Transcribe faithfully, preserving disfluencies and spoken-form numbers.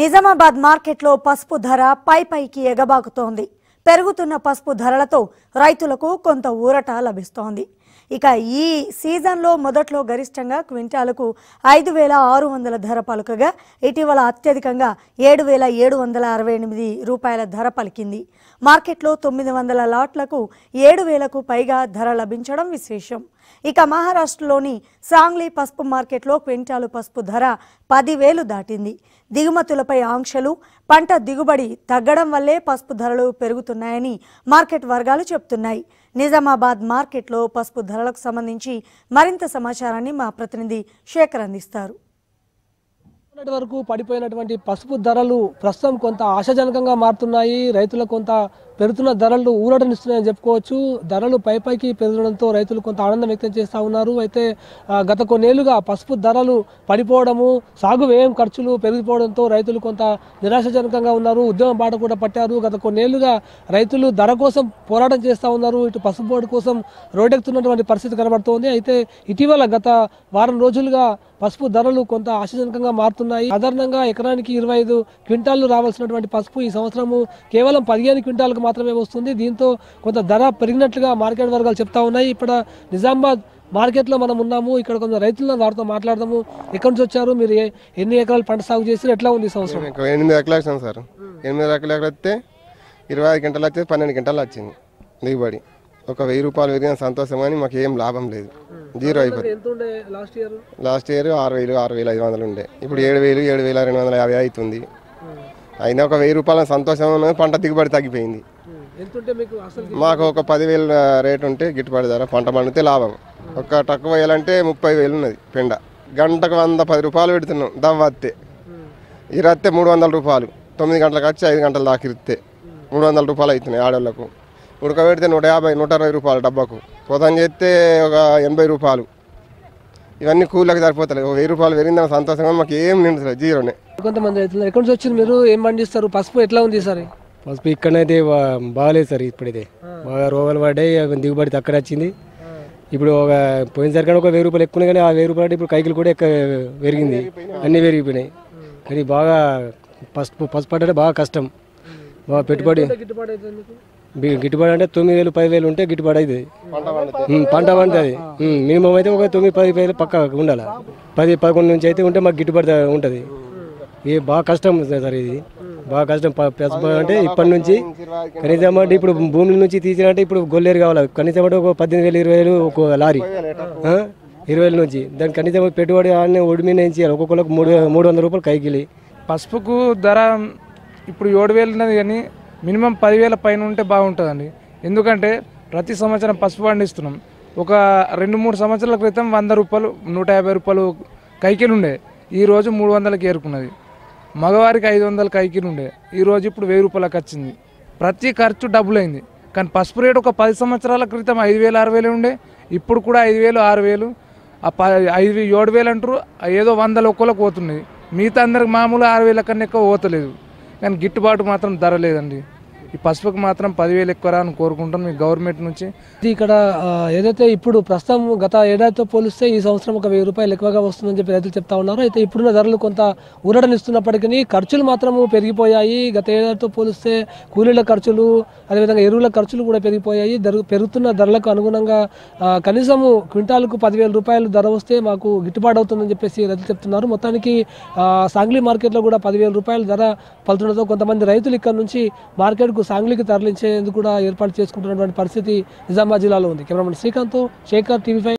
నిజామాబాద్ మార్కెట్లో పసుపు ధర పైపైకి ఎగబాకుతోంది। పెరుగుతున్న పసుపు ధరలతో రైతులకు కొంత ఊరట లభిస్తోంది। ఇక ఈ సీజన్ లో మొదట్లో గరిష్టంగా క్వింటాలకు ఐదు వేల ఆరు వందల ధర పలుకగా ఇటీవల అత్యధికంగా ఏడు వేల ఏడు వందల అరవై ఎనిమిది రూపాయల ధర పలికింది। మార్కెట్లో తొమ్మిది వందల లాట్లకు ఏడు వేలకు పైగా ధర లభించడం విశేషం। ఇక మహారాష్ట్రలోని సాంగ్లీ పసుపు మార్కెట్లో క్వింటాలు పసుపు ధర పది వేలు దాటింది। దిగుమతులపై ఆంక్షలు, పంట దిగుబడి తగ్గడం వల్లే పసుపు ధరలు పెరుగుతున్నాయని మార్కెట్ వర్గాలు చెప్తున్నాయి। నిజామాబాద్ మార్కెట్లో పసుపు ధరలకు సంబంధించి మరింత సమాచారాన్ని మా ప్రతినిధి శేఖర్ అందిస్తారు। వరకు పడిపోయినటువంటి పసుపు ధరలు ప్రస్తుతం కొంత ఆశాజనకంగా మారుతున్నాయి। రైతులకు కొంత పెరుగుతున్న ధరలు ఊరటనిస్తున్నాయని చెప్పుకోవచ్చు। ధరలు పైపైకి పెరగడంతో రైతులు కొంత ఆనందం వ్యక్తం చేస్తూ ఉన్నారు। అయితే గత కొన్నేళ్లుగా పసుపు ధరలు పడిపోవడము, సాగు వ్యయం ఖర్చులు పెరిగిపోవడంతో రైతులు కొంత నిరాశాజనకంగా ఉన్నారు। ఉద్యమం బాట కూడా పట్టారు। గత కొన్నేళ్లుగా రైతులు ధర కోసం పోరాటం చేస్తూ ఉన్నారు। ఇటు పసుపు బోర్డు కోసం రోడ్డెక్కుతున్నటువంటి పరిస్థితి కనబడుతోంది। అయితే ఇటీవల గత వారం రోజులుగా పసుపు ధరలు కొంత ఆశాజనకంగా మారుతున్నాయి। సాధారణంగా ఎకరానికి ఇరవై ఐదు క్వింటాళ్లు రావాల్సినటువంటి పసుపు ఈ సంవత్సరము కేవలం పదిహేను క్వింటాలకు మాత్రమే వస్తుంది। దీంతో కొంత ధర పెరిగినట్లుగా మార్కెట్ వర్గాలు చెప్తా ఉన్నాయి। ఇప్పుడు నిజామాబాద్ మార్కెట్లో మనం ఉన్నాము। ఇక్కడ కొంత రైతులను వారితో మాట్లాడదాము। ఎక్కడి నుంచి వచ్చారు మీరు? ఎన్ని ఎకరాలు పంట సాగు చేసి ఎట్లా ఉంది ఈ సంవత్సరం? ఎనిమిది ఎకరాలు సార్, ఎనిమిది ఎకరాలు వస్తే ఇరవై ఐదు గంటలు వచ్చింది, పన్నెండు గంటలు వచ్చింది దిగుబడి। ఒక వెయ్యి రూపాయలు పెరిగిన సంతోషం కానీ మాకు ఏం లాభం లేదు, జీరో అయిపోయింది। లాస్ట్ ఇయర్ ఆరు వేలు ఆరు వేల ఐదు వందలు ఉండే, ఇప్పుడు ఏడు వేలు ఏడు వేల రెండు వందల యాభై అవుతుంది। అయినా ఒక వెయ్యి రూపాయల సంతోషం, పంట దిగుబడి తగ్గిపోయింది। మాకు ఒక పదివేలు రేటు ఉంటే గిట్టుబాటు ధర, పంట పండితే లాభం। ఒక తక్కువ వేయాలంటే ముప్పై వేలు ఉన్నది పెండ, గంటకు వంద పది రూపాయలు పెడుతున్నాం దవ్వత్తే। ఇరత్తే మూడు వందల రూపాయలు, తొమ్మిది గంటలకు వచ్చి ఐదు గంటల దాకా ఇరిస్తే మూడు వందల రూపాయలు అవుతున్నాయి। ఆడవాళ్ళకు ఉడకబెడితే నూట యాభై నూట అరవై రూపాయలు డబ్బాకు, పొదం చేస్తే ఒక ఎనభై రూపాయలు। ఇవన్నీ కూలీలకు సరిపోతలేదు। వెయ్యి రూపాయలు పెరిగిందని సంతోషంగా మాకు ఏం నిండుతుంది, జీరోనే। కొంతమంది రైతులు ఎక్కడి నుంచి వచ్చారు మీరు? ఏం పండిస్తారు? పసుపు ఎట్లా ఉంది సార్? పసుపు ఇక్కడైతే బాగాలేదు సార్, ఇప్పుడైతే బాగా రోగాలు పడ్డాయి, దిగుబడి తక్కువ వచ్చింది। ఇప్పుడు ఒక పోయినసారి కానీ ఒక వెయ్యి రూపాయలు ఎక్కువ, కానీ ఆ వెయ్యి రూపాయలు ఇప్పుడు కైకిలు కూడా ఎక్కువ పెరిగింది, అన్నీ పెరిగిపోయినాయి। కానీ బాగా పసుపు పసుపు అంటే బాగా కష్టం, బాగా పెట్టుబడి గిట్టుబాటు అంటే తొమ్మిది వేలు పది వేలు ఉంటే గిట్టుబాటు అయితే పంట పండుతుంది। మినిమం అయితే ఒక తొమ్మిది పది వేలు పక్క ఉండాలి, పది పదకొండు నుంచి అయితే ఉంటే మాకు గిట్టుబాటు ఉంటుంది। ఇది బాగా కష్టం సార్, ఇది బాగా కష్టం పసుపు అంటే ఇప్పటి నుంచి కనీసం అంటే ఇప్పుడు భూమి నుంచి తీసినంటే ఇప్పుడు గొల్లేరు కావాలి, కనీసం అంటే ఒక పద్దెనిమిది వేలు ఇరవై వేలు ఒక లారీ, ఇరవై వేల నుంచి దానికి కనీసం పెట్టుబడి ఆడిని ఒడిమీన ఏం చేయాలి? ఒక్కొక్కరికి మూడు మూడు వందల రూపాయలు కైకిలి। పసుపుకు ధర ఇప్పుడు ఏడు వేలు ఉన్నది, కానీ మినిమం పదివేల పైన ఉంటే బాగుంటుందండి। ఎందుకంటే ప్రతి సంవత్సరం పసుపు పండిస్తున్నాం। ఒక రెండు మూడు సంవత్సరాల క్రితం వంద రూపాయలు నూట యాభై రూపాయలు కైకిలు ఉండే, ఈరోజు మూడు వందలకి ఏరుకున్నది। మగవారికి ఐదు వందల కైకిలు ఉండే, ఈరోజు ఇప్పుడు వెయ్యి రూపాయలకు వచ్చింది। ప్రతి ఖర్చు డబుల్ అయింది। కానీ పసుపు రేటు ఒక పది సంవత్సరాల క్రితం ఐదు వేలు ఆరు వేలు ఉండే, ఇప్పుడు కూడా ఐదు వేలు ఆరు వేలు ఆ ప ఐదు ఏడు వేలు అంటారు, ఏదో వందల ఒక్కలకు పోతున్నాయి, మిగతా అందరికి మామూలు ఆరు వేల కన్నా ఎక్కువ పోతలేదు। కానీ గిట్టుబాటు మాత్రం ధర లేదండి। ఈ పసుపుకి మాత్రం పదివేలు ఎక్కువ రా అని కోరుకుంటాం మీ గవర్నమెంట్ నుంచి। ఇక్కడ ఏదైతే ఇప్పుడు ప్రస్తుతం గత ఏడాదితో పోలిస్తే ఈ సంవత్సరం ఒక వెయ్యి రూపాయలు ఎక్కువగా వస్తుందని చెప్పి రైతులు చెప్తా ఉన్నారు। అయితే ఇప్పుడున్న ధరలు కొంత ఊరటనిస్తున్నప్పటికీ ఖర్చులు మాత్రం పెరిగిపోయాయి। గత ఏడాదితో పోలిస్తే కూలీల ఖర్చులు, అదేవిధంగా ఎరువుల ఖర్చులు కూడా పెరిగిపోయాయి। ధర పెరుగుతున్న ధరలకు అనుగుణంగా కనీసము క్వింటాల్కు పదివేల రూపాయలు ధర వస్తే మాకు గిట్టుబాటు అవుతుందని చెప్పేసి రైతులు చెప్తున్నారు। మొత్తానికి సాంగ్లీ మార్కెట్లో కూడా పదివేల రూపాయల ధర పలుతుండటంతో కొంతమంది రైతులు ఇక్కడ నుంచి మార్కెట్కు సాంగ్లీకి తరలించేందుకు కూడా ఏర్పాటు చేసుకుంటున్నటువంటి పరిస్థితి నిజామాబాద్ జిల్లాలో ఉంది। Cameraman Srikanth, Shekhar, TV five.